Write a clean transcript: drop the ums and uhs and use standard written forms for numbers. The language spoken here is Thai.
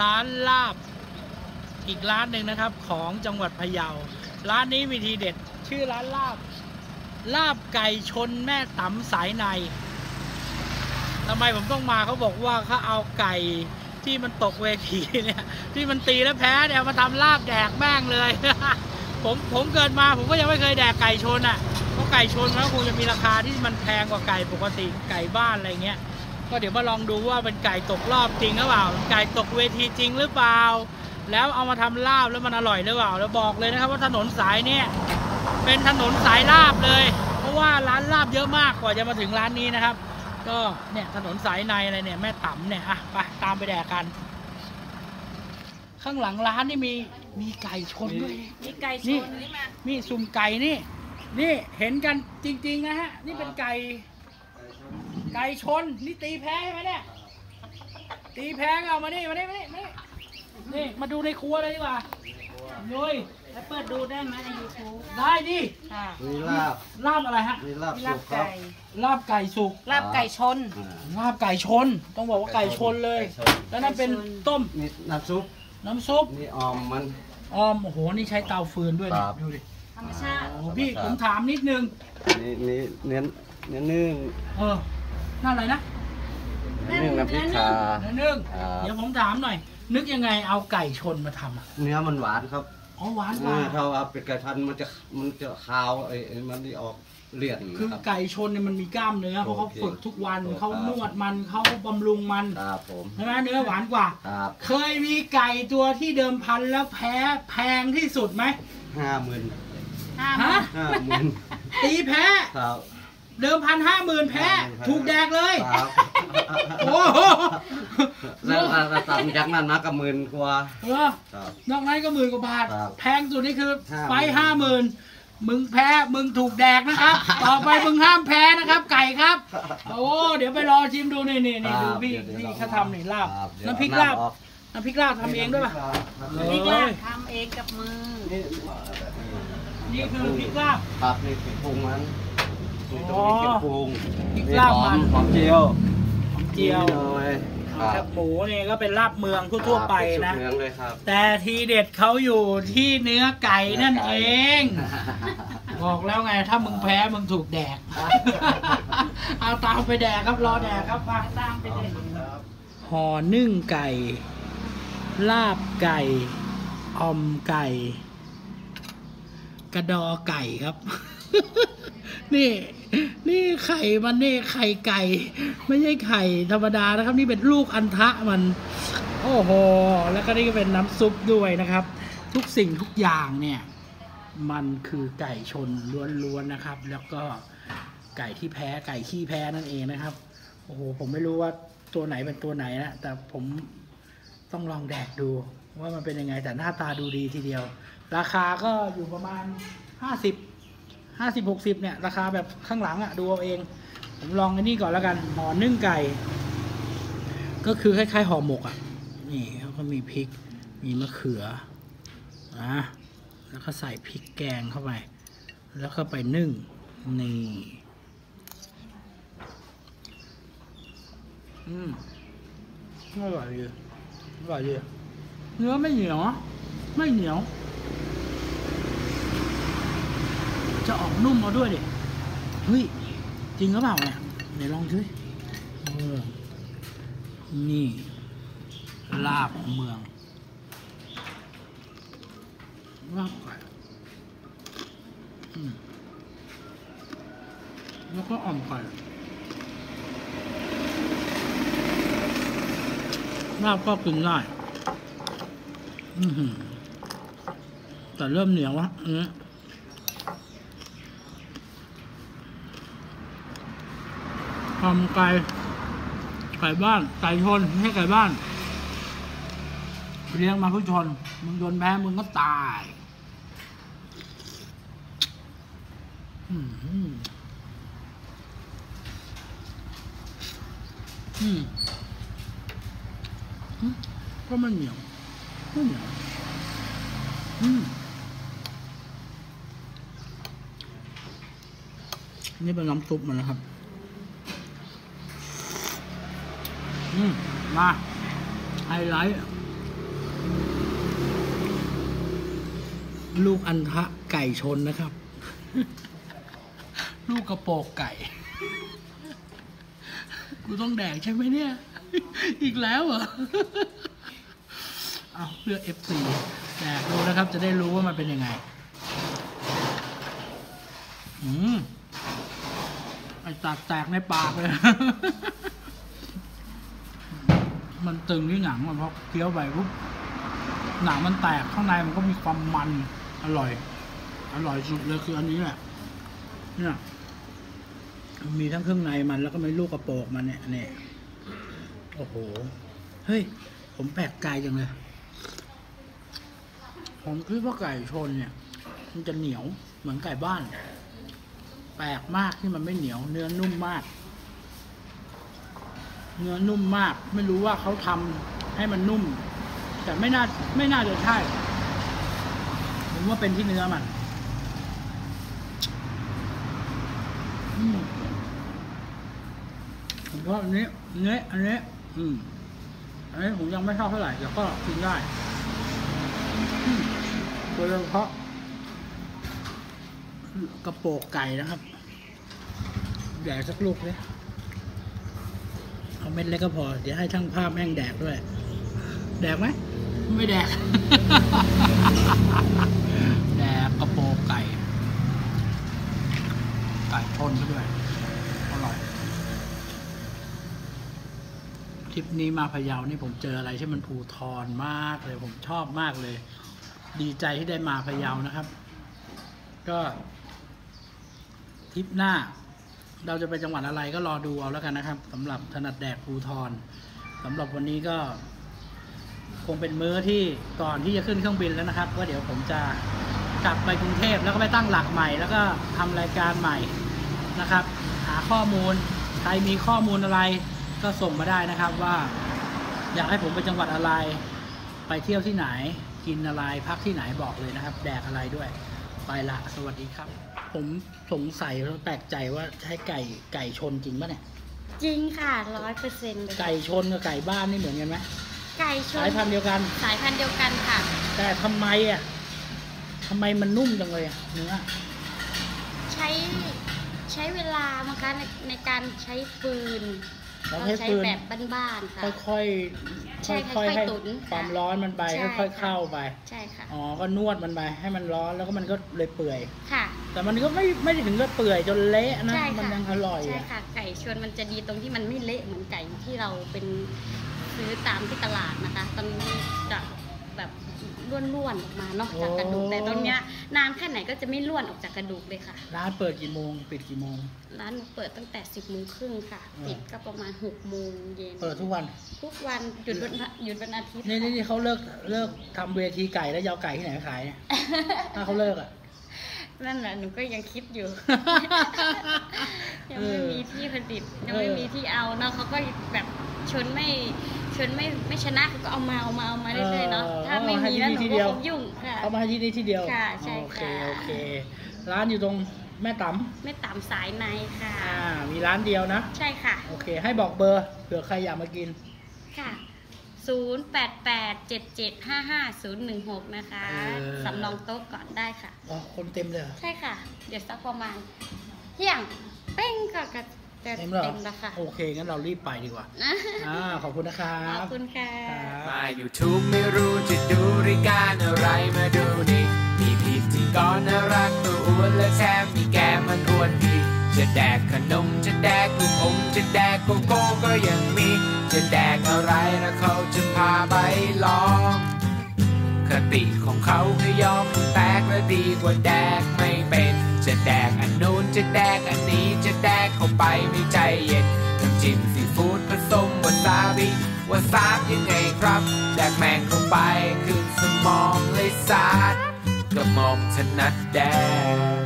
ร้านลาบอีกร้านหนึ่งนะครับของจังหวัดพะเยาร้านนี้มีทีเด็ดชื่อร้านลาบไก่ชนแม่ตำสายในทำไมผมต้องมาเขาบอกว่าเขาเอาไก่ที่มันตกเวทีเนี่ยที่มันตีแล้วแพ้เนี่ยมาทำลาบแดกแม่งเลย ผมเกิดมาผมก็ยังไม่เคยแดกไก่ชนอ่ะเพราะไก่ชนมันคงจะมีราคาที่มันแพงกว่าไก่ปกติไก่บ้านอะไรเงี้ยก็เดี๋ยวมาลองดูว่าเป็นไก่ตกรอบจริงหรือเปล่าไก่ตกเวทีจริงหรือเปล่าแล้วเอามาทำลาบแล้วมันอร่อยหรือเปล่าแล้วบอกเลยนะครับว่าถนนสายเนี่ยเป็นถนนสายลาบเลยเพราะว่าร้านลาบเยอะมากกว่าจะมาถึงร้านนี้นะครับก็เนี่ยถนนสายในอะไรเนี่ยแม่ต๋ำเนี่ยอ่ะไปตามไปแดกกันข้างหลังร้านนี่มีไก่ชนด้วยมีไก่ชนมีสุ่มไก่นี่เห็นกันจริงๆนะฮะนี่เป็นไก่ชนนี่ตีแพ้ใช่ไหมเนี่ยตีแพ้เอามานี่นี่มาดูในครัวเลยดีกว่าลุยแล้วเปิดดูได้ไหมใน YouTube ได้ดิมีลาบอะไรฮะมีลาบไก่สุกลาบไก่ชนต้องบอกว่าไก่ชนเลยแล้วนั่นเป็นต้มนี่น้ำซุปนี่ออมโอ้โหนี่ใช้เตาฟืนด้วยเนี่ยดูดิธรรมชาติพี่ผมถามนิดนึงนี่เนื้อนึ่งนั่นอะไรนะเนื้อนึ่งน้ำพริกขาเดี๋ยวผมถามหน่อยนึกยังไงเอาไก่ชนมาทำอ่ะเนื้อมันหวานครับอ๋อหวานมากถ้าเอาเป็ดไก่พันมันจะคาวไอ้มันนี่ออกเลี่ยนคือไก่ชนเนี่ยมันมีกล้ามเนื้อเพราะเขาฝึกทุกวันเขานวดมันเขาบำรุงมันใช่ไหมเนื้อหวานกว่าเคยมีไก่ตัวที่เดิมพันแล้วแพ้แพงที่สุดไหม50,00050,000ตีแพ้เดิมพัน50,000แพ้ถูกแดกเลยโอ้โหแล้วตามยักษ์นั่นนะก็10,000 กว่าน้องไนก็10,000 กว่าบาทแพงสุดนี่คือไป50,000มึงแพ้มึงถูกแดกนะครับต่อไปมึงห้ามแพ้นะครับไก่ครับโอ้เดี๋ยวไปรอชิมดูนี่ดูพี่นี่เขาทำนี่ลาบน้ำพริกลาบทำเองด้วยป่ะนี่ลาบทำเองกับมือนี่คือพริกลาบครับนี่พริกปรุงมันนี่ต้องมีพริกปรุงพริกลาบมันหอมเจียวครับหมูนี่ก็เป็นลาบเมืองทั่วไปนะแต่ทีเด็ดเขาอยู่ที่เนื้อไก่นั่นเองบอกแล้วไงถ้ามึงแพ้มึงถูกแดกเอาตามไปแดกครับรอแดกครับมาตามไปแดกห่อนึ่งไก่ลาบไก่อ่อมไก่กระดอไก่ครับนี่ไข่มันนี่ไข่ไก่ไม่ใช่ไข่ธรรมดานะครับนี่เป็นลูกอันทะมันโอ้โหแล้วก็นี่ก็เป็นน้ำซุปด้วยนะครับทุกสิ่งทุกอย่างเนี่ยมันคือไก่ชนล้วนๆนะครับแล้วก็ไก่ที่แพ้ไก่ขี้แพ้นั่นเองนะครับโอ้โหผมไม่รู้ว่าตัวไหนเป็นตัวไหนนะแต่ผมต้องลองแดกดูว่ามันเป็นยังไงแต่หน้าตาดูดีทีเดียวราคาก็อยู่ประมาณ50-60เนี่ยราคาแบบข้างหลังอ่ะดูเอาเองผมลองอันนี้ก่อนแล้วกันห่อนึ่งไก่ก็คือคล้ายๆห่อหมกอ่ะนี่เขาก็มีพริกมีมะเขือนะแล้วก็ใส่พริกแกงเข้าไปแล้วก็ไปนึ่งนี่อร่อยดีเนื้อไม่เหนียวจะออกนุ่มเอาด้วยดิเฮ้ยจริงหรือเปล่าเนี่ยเดี๋ยวลองดูนี่ลาบของเมืองลาบไก่แล้วก็อ่อมไก่ลาบก็กินได้แต่เริ่มเหนียววะอันนี้ทำไก่บ้านไก่ชนไม่ใช่ไก่บ้านเลี้ยงมาผู้ชนมึงโดนแพ้มึงก็ตายก็มันเหนียวนี่เป็นน้ำซุปมันนะครับมาไฮไลท์ ลูกอันทะไก่ชนนะครับลูกกระโปงไก่กูต้องแดกใช่ไหมเนี่ยอีกแล้วเหรอเอาเลือก F4 แดกดูนะครับจะได้รู้ว่ามันเป็นยังไงไอ้ตักแตกในปากเลยมันตึงที่หนังมันเพราะเคี้ยวไปปุ๊บหนังมันแตกข้างในมันก็มีความมันอร่อยอร่อยสุดเลยคืออันนี้แหละเนี่ยมีทั้งเครื่องในมันแล้วก็มีลูกกระโปงมันเนี่ยโอ้โหเฮ้ยผมแปลกใจจังเลยผมคิดว่าไก่ชนเนี่ยมันจะเหนียวเหมือนไก่บ้านแปลกมากที่มันไม่เหนียวเนื้อนุ่มมากเนื้อนุ่มมากไม่รู้ว่าเขาทำให้มันนุ่มแต่ไม่น่าจะใช่ผมว่าเป็นที่เนื้อมันผมว่าอันนี้ผมยังไม่ชอบเท่าไหร่แต่ก็กินได้โดยเฉพาะกระโปงไก่นะครับใหญ่สักลูกเลยเอาเม็ดเล็กก็พอเดี๋ยวให้ช่างภาพแม่งแดกด้วยแดกไหมไม่แดก แดกกระโปงไก่ชนด้วยอร่อยทริปนี้มาพะเยานี่ผมเจออะไรที่มันภูธรมากเลยผมชอบมากเลยดีใจที่ได้มาพะเยานะครับก็ทริปหน้าเราจะไปจังหวัดอะไรก็รอดูเอาแล้วกันนะครับสำหรับถนัดแดกภูธรสำหรับวันนี้ก็คงเป็นมื้อที่ก่อนที่จะขึ้นเครื่องบินแล้วนะครับก็เดี๋ยวผมจะกลับไปกรุงเทพแล้วก็ไปตั้งหลักใหม่แล้วก็ทำรายการใหม่นะครับหาข้อมูลใครมีข้อมูลอะไรก็ส่งมาได้นะครับว่าอยากให้ผมไปจังหวัดอะไรไปเที่ยวที่ไหนกินอะไรพักที่ไหนบอกเลยนะครับแดกอะไรด้วยไปละสวัสดีครับผมสงสัยแล้วแปลกใจว่าใช้ไก่ชนจริงปะเนี่ยจริงค่ะ 100% เลยไก่ชนกับไก่บ้านนี่เหมือนกันไหมไก่ชนสายพันธุ์เดียวกันค่ะแต่ทำไมมันนุ่มจังเลยเนื้อใช้เวลาเหมือนกันในการใช้ฟืนเราใช้แบบบ้านๆค่ะค่อยๆให้ความร้อนมันไปค่อยๆเข้าไปใช่ค่ะอ๋อก็นวดมันไปให้มันร้อนแล้วก็มันก็เลยเปื่อยค่ะแต่มันก็ไม่ถึงกับเปื่อยจนเละนะมันยังอร่อยใช่ค่ะไก่ชนมันจะดีตรงที่มันไม่เละเหมือนไก่ที่เราเป็นซื้อตามที่ตลาดนะคะตอนนี้จะแบบล้วนๆออกมาเนาะจากกระดูกแต่ตอนเนี้ยนานแค่ไหนก็จะไม่ล้วนออกจากกระดูกเลยค่ะร้านเปิดกี่โมงปิดกี่โมงร้านเปิดตั้งแต่ 10:30 น.ค่ะปิดก็ประมาณ 18:00 น.เปิดทุกวันหยุดวันอาทิตย์นี่เขาเลิกทำเวทีไก่แล้วยาวไก่ที่ไหนขายเนี่ยถ้าเขาเลิกอ่ะนั่นแหละหนูก็ยังคิดอยู่ยังไม่มีที่ผลิตยังไม่มีที่เอาเนาะเขาก็แบบชนไม่ชนะก็เอามาเรื่อยๆเนาะถ้าไม่มีแล้วหนูก็ยุ่งค่ะเอามาที่นี่ที่เดียวค่ะใช่ค่ะโอเคร้านอยู่ตรงแม่ต๋ำสายในค่ะมีร้านเดียวนะใช่ค่ะโอเคให้บอกเบอร์เผื่อใครอยากมากินค่ะ0887755016นะคะสำรองโต๊ะก่อนได้ค่ะอ๋อคนเต็มเลยใช่ค่ะเดี๋ยวสักประมาณเที่ยงเป้งก็เต็มแล้วค่ะโอเคงั้นเรารีบไปดีกว่าขอบคุณนะครับขอบคุณค่ะมา YouTube ไม่รู้จะดูรายการอะไรมาดูดิมีพิธีกรน่ารักตัวอ้วนและแซ่บมีแก้มมันอ้วนดีจะแดกขนมจะแดกลูกอมจะแดกโกโก้ก็ยังมีจะแดกอะไรแล้วเขาจะพาไปลองคติของเขาคือยอมแตกและดีกว่าแดกไม่เป็นจะแดกอันนู้นจะแดกอันนี้จะแดกเข้าไปไม่ใจเย็นน้ำจิ้มซีฟู้ดผสมวาซาบิวาซาบยังไงครับแดกแมงเข้าไปขึ้นสมองเลยสาดกระหม่อมถนัดแดก